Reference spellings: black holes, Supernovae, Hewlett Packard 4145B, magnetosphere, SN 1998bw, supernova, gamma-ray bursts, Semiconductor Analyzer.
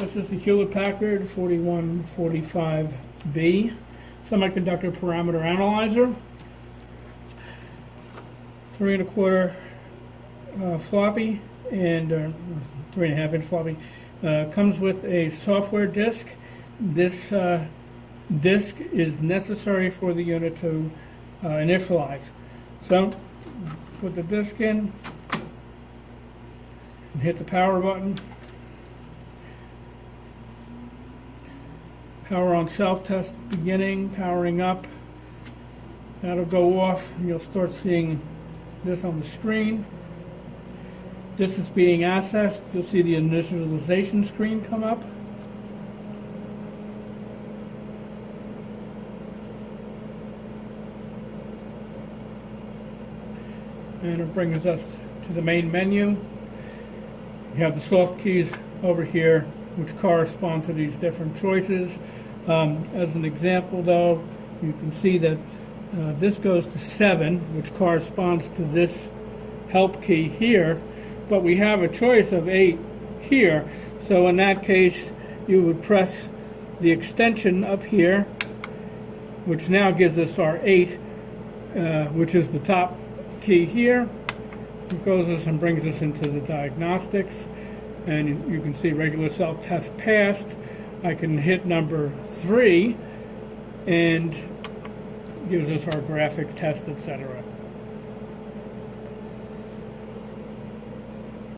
This is the Hewlett Packard 4145B Semiconductor Parameter Analyzer. 3 1/4 floppy and 3 1/2 inch floppy. Comes with a software disk. This disk is necessary for the unit to initialize. So put the disk in and hit the power button. Power on self-test beginning, powering up. That'll go off and you'll start seeing this on the screen. This is being accessed. You'll see the initialization screen come up. And it brings us to the main menu. You have the soft keys over here, which correspond to these different choices. As an example, though, you can see that this goes to 7, which corresponds to this help key here, but we have a choice of 8 here. So in that case, you would press the extension up here, which now gives us our 8, which is the top key here. It goes us and brings us into the diagnostics, and you can see regular self-test passed. I can hit number 3 and gives us our graphic test, etc.